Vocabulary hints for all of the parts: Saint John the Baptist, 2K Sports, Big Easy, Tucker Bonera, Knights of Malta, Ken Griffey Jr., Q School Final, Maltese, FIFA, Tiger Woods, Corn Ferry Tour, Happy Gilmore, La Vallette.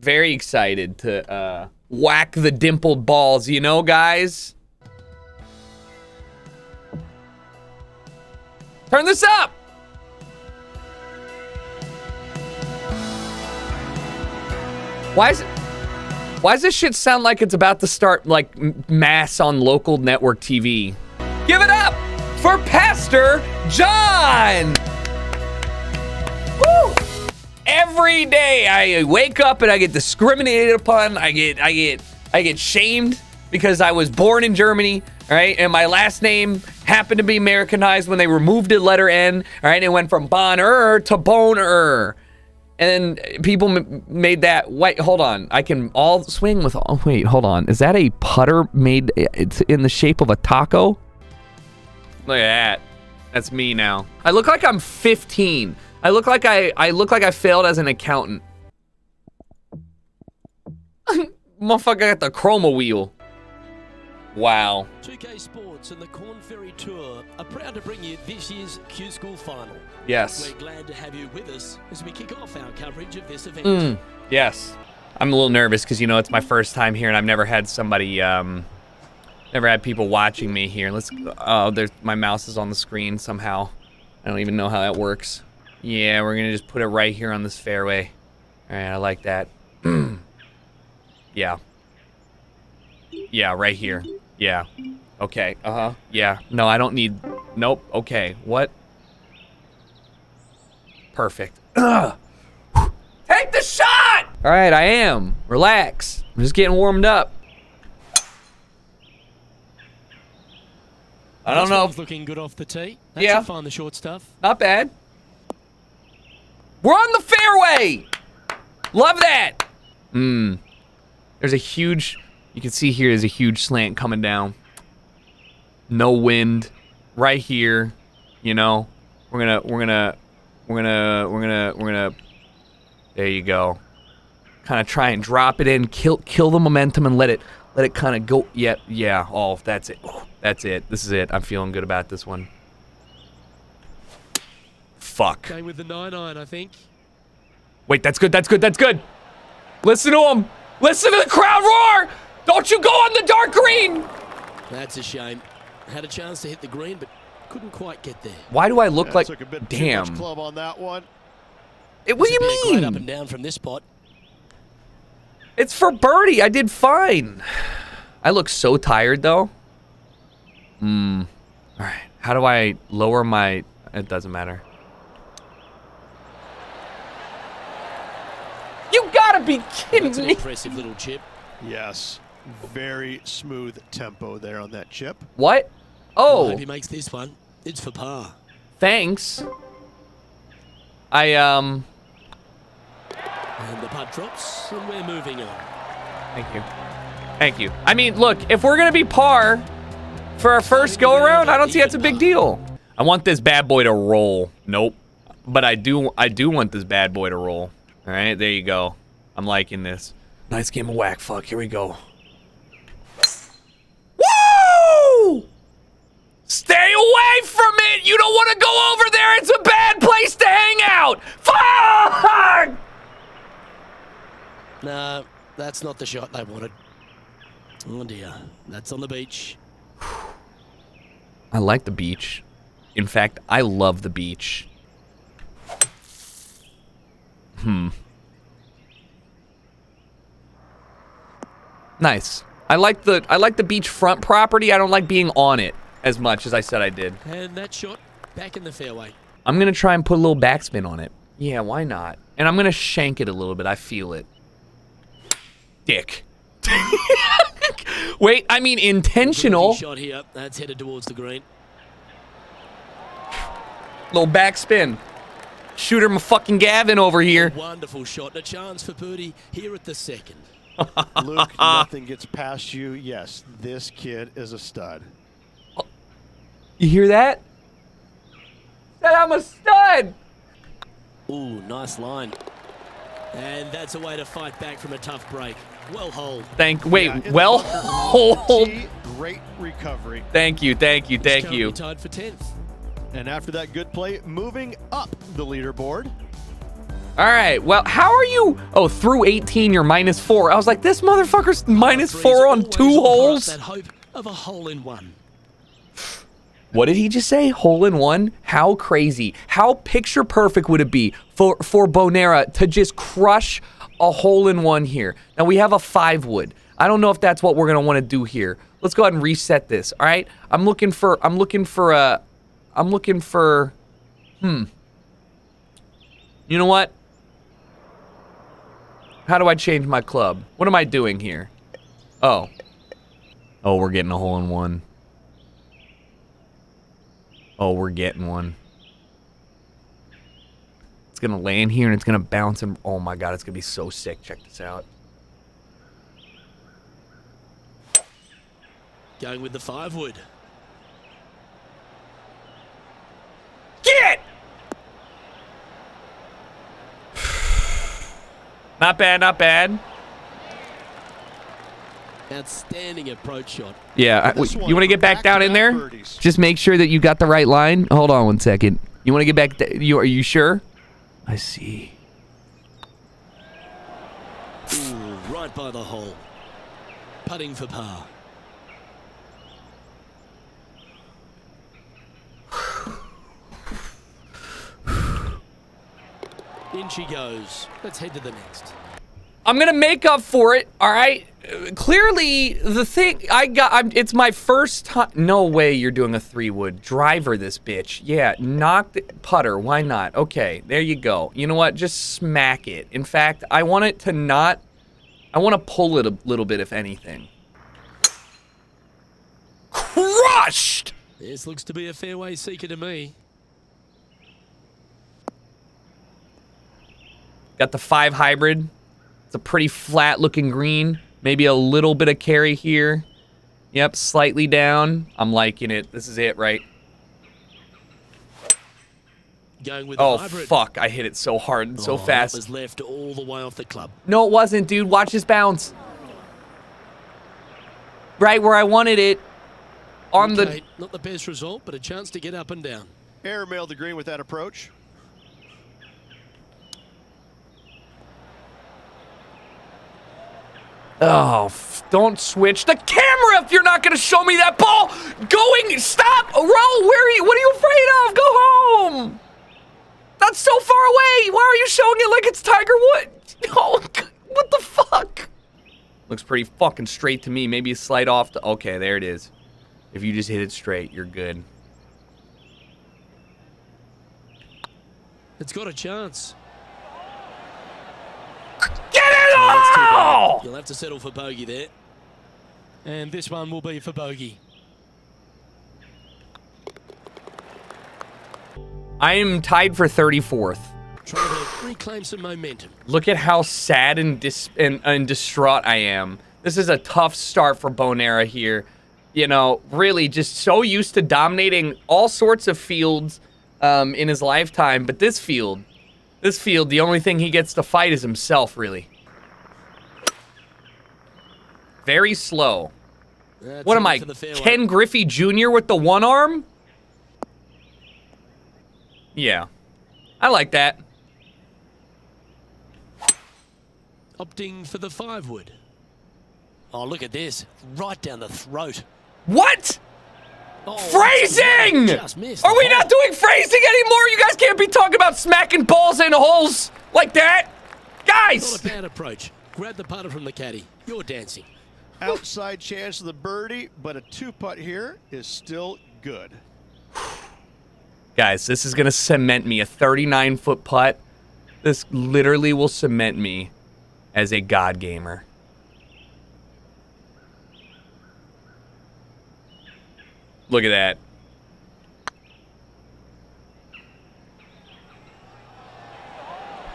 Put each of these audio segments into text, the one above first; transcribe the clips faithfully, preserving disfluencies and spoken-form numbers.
Very excited to uh, whack the dimpled balls, you know, guys? Turn this up! Why is it... Why does this shit sound like it's about to start, like, m mass on local network T V? Give it up for Pastor John! Woo! Every day I wake up and I get discriminated upon. I get, I get, I get shamed because I was born in Germany, all right? And my last name happened to be Americanized when they removed the letter N, all right? It went from Bonner to Boner. And then people m made that, wait, hold on. I can all swing with, all, wait, hold on. Is that a putter made, it's in the shape of a taco? Look at that. That's me now. I look like I'm fifteen. I look like I, I look like I failed as an accountant. Motherfucker got the chroma wheel. Wow. two K Sports and the Corn Ferry Tour are proud to bring you this year's Q School Final. Yes. We're glad to have you with us as we kick off our coverage of this event. Mm, yes. I'm a little nervous because, you know, it's my first time here and I've never had somebody, um, never had people watching me here. Let's, oh, there's, my mouse is on the screen somehow. I don't even know how that works. Yeah, we're going to just put it right here on this fairway. All right, I like that. Yeah. Yeah, right here. Yeah. Okay. Uh-huh. Yeah. No, I don't need... Nope. Okay. What? Perfect. Ugh. Take the shot! All right, I am. Relax. I'm just getting warmed up. I don't know if... Looking good off the tee. That's yeah. Find the short stuff. Not bad. We're on the fairway! Love that! Mmm. There's a huge... You can see here is a huge slant coming down. No wind, right here. You know, we're gonna, we're gonna, we're gonna, we're gonna, we're gonna. There you go. Kind of try and drop it in, kill, kill the momentum, and let it, let it kind of go. Yeah, yeah. Oh, that's it. Oh, that's it. This is it. I'm feeling good about this one. Fuck. Going with the nine iron, I think. Wait, that's good. That's good. That's good. Listen to him. Listen to the crowd roar. Don't you go on the dark green! That's a shame. Had a chance to hit the green, but couldn't quite get there. Why do I look yeah, like took a bit damn? Too much club on that one. It, what do you mean? Up and down from this spot. It's for birdie. I did fine. I look so tired though. Hmm. All right. How do I lower my? It doesn't matter. You gotta be kidding That's an me! Impressive little chip. Yes. Very smooth tempo there on that chip. What? Oh. I hope he makes this one. It's for par. Thanks. I, um... And the putt drops, and we're moving on. Thank you. Thank you. I mean, look, if we're gonna be par for our first go-around, I don't see that's a big deal. I want this bad boy to roll. Nope. But I do, I do want this bad boy to roll. All right, there you go. I'm liking this. Nice game of whack, fuck. Here we go. Stay away from it! You don't want to go over there! It's a bad place to hang out! Fuck! No, that's not the shot they wanted. Oh dear, that's on the beach. I like the beach. In fact, I love the beach. Hmm. Nice. I like the I like the beachfront property. I don't like being on it as much as I said I did. And that shot back in the fairway. I'm gonna try and put a little backspin on it. Yeah, why not? And I'm gonna shank it a little bit. I feel it. Dick. Wait, I mean intentional. Shot here. That's headed towards the green. Little backspin. Shooter fucking Gavin over here. A wonderful shot. A chance for birdie here at the second. Luke, nothing gets past you. Yes, this kid is a stud. You hear that? Said I'm a stud! Ooh, nice line. And that's a way to fight back from a tough break. Well hold. Thank, wait, yeah, well hold. Great recovery. Thank you, thank you, thank you. Tied for tenth. And after that good play, moving up the leaderboard. All right, well, how are you? Oh, through eighteen, you're minus four. I was like, this motherfucker's minus four on two holes? That hope of a hole in one. What did he just say? Hole in one? How crazy. How picture perfect would it be for, for Bonera to just crush a hole in one here? Now we have a five wood. I don't know if that's what we're gonna want to do here. Let's go ahead and reset this. All right. I'm looking for I'm looking for uh I'm looking for hmm. You know what? How do I change my club? What am I doing here? Oh. Oh, we're getting a hole in one. Oh, we're getting one. It's gonna land here and it's gonna bounce and oh my god, it's gonna be so sick. Check this out. Going with the five wood. Get it! Not bad, not bad. Outstanding approach shot. Yeah, I, you want to get back down in there? Just make sure that you got the right line. Hold on one second. You want to get back? You are you sure? I see. Ooh, right by the hole. Putting for par. In she goes. Let's head to the next. I'm gonna make up for it. All right. Uh, clearly, the thing I got. I'm, it's my first time. No way you're doing a three wood driver. This bitch. Yeah. Knock the putter. Why not? Okay. There you go. You know what? Just smack it. In fact, I want it to not. I want to pull it a little bit, if anything. Crushed. This looks to be a fairway seeker to me. Got the five hybrid. It's a pretty flat looking green. Maybe a little bit of carry here. Yep, slightly down. I'm liking it. This is it, right? Going with oh, hybrid. Fuck. I hit it so hard and so oh, fast. It was left all the way off the club. No, it wasn't, dude. Watch this bounce. Right where I wanted it. On okay, the... Not the best result, but a chance to get up and down. Airmailed the green with that approach. Oh, don't switch the camera if you're not going to show me that ball. Going, stop, roll, where are you, what are you afraid of? Go home. That's so far away. Why are you showing it like it's Tiger Woods? Oh, what the fuck? Looks pretty fucking straight to me. Maybe a slide off. The, okay, there it is. If you just hit it straight, you're good. It's got a chance. You'll have to settle for bogey there. And this one will be for bogey. I am tied for thirty-fourth. Trying to reclaim some momentum. Look at how sad and, dis and, and distraught I am. This is a tough start for Bonera here. You know, really just so used to dominating all sorts of fields um, in his lifetime. But this field, this field, the only thing he gets to fight is himself, really. Very slow. That's what am I, Ken Griffey Junior with the one arm? Yeah. I like that. Opting for the five wood. Oh, look at this. Right down the throat. What? Oh, phrasing! Just missed. Are we not doing phrasing anymore? You guys can't be talking about smacking balls in holes like that. Guys! Not a bad approach. Grab the putter from the caddy. You're dancing. Outside chance of the birdie, but a two-putt here is still good. Guys, this is going to cement me. A thirty-nine-foot putt. This literally will cement me as a god gamer. Look at that.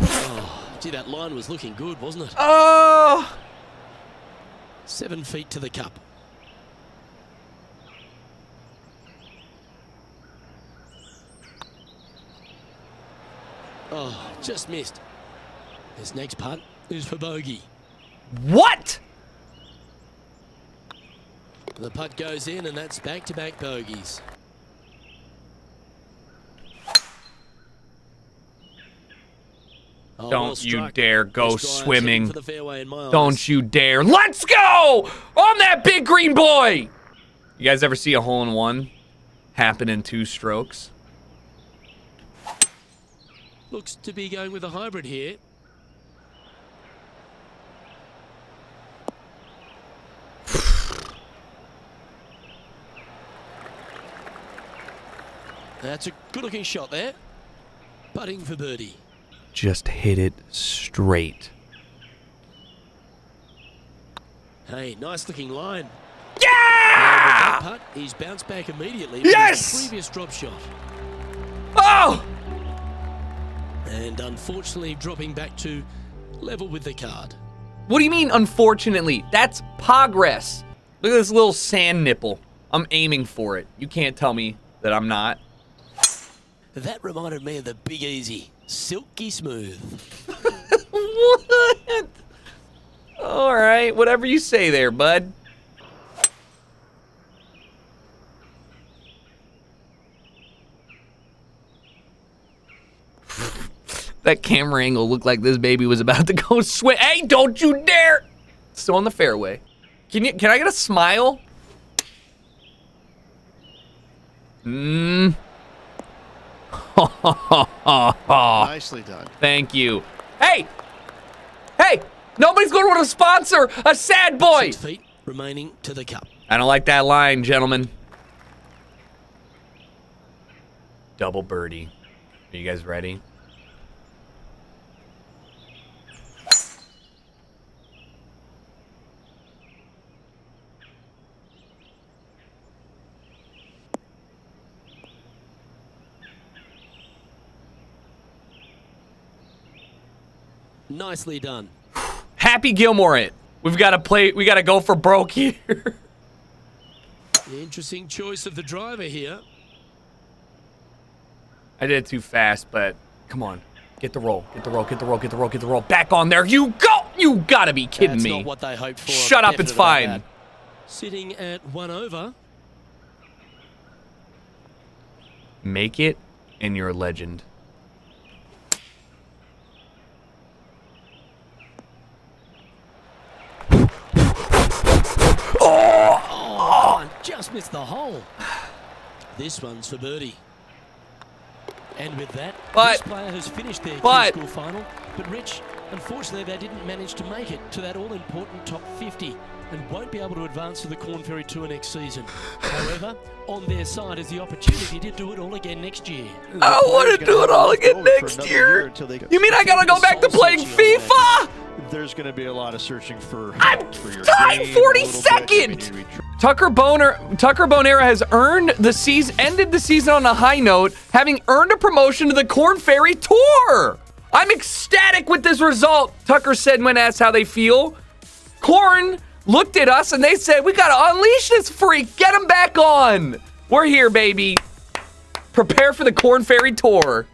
Oh, gee, that line was looking good, wasn't it? Oh! Seven feet to the cup. Oh, just missed. This next putt is for bogey. What? The putt goes in, and that's back-to-back bogeys. Don't you dare go swimming. Don't you dare. Let's go on that big green boy. You guys ever see a hole-in-one happen in two strokes? Looks to be going with a hybrid here. That's a good-looking shot there. Putting for birdie. Just hit it straight. Hey, nice-looking line. Yeah! Putt, he's bounced back immediately. Yes! His previous drop shot. Oh! And unfortunately, dropping back to level with the card. What do you mean, unfortunately? That's progress. Look at this little sand nipple. I'm aiming for it. You can't tell me that I'm not. That reminded me of the Big Easy. Silky smooth. What? All right, whatever you say there, bud. That camera angle looked like this baby was about to go swim. Hey, don't you dare! Still on the fairway. Can you? Can I get a smile? Mmm. Nicely done. Thank you. Hey, hey! Nobody's going to want to sponsor a sad boy. Six feet remaining to the cup. I don't like that line, gentlemen. Double birdie. Are you guys ready? Nicely done. Happy Gilmore it. We've got to play, we got to go for broke here. Interesting choice of the driver here. I did it too fast, but come on. Get the roll, get the roll, get the roll, get the roll, get the roll. Back on there, you go! You gotta be kidding That's me. Not what they hoped for. Shut up, it's fine. Bad. Sitting at one over. Make it and you're a legend. Just missed the hole. This one's for birdie. And with that, but, this player has finished their Q School final. But Rich, unfortunately, they didn't manage to make it to that all-important top fifty and won't be able to advance to the Corn Ferry Tour next season. However, on their side is the opportunity to do it all again next year. I want to do it all again next year. year you mean I gotta go back to playing FIFA? There's going to be a lot of searching for. I'm for your time forty-second. Tucker Bonera, Tucker Bonera has earned the season, ended the season on a high note, having earned a promotion to the Corn Ferry Tour. I'm ecstatic with this result. Tucker said when asked how they feel. Corn looked at us and they said, "We got to unleash this freak. Get him back on. We're here, baby. Prepare for the Corn Ferry Tour."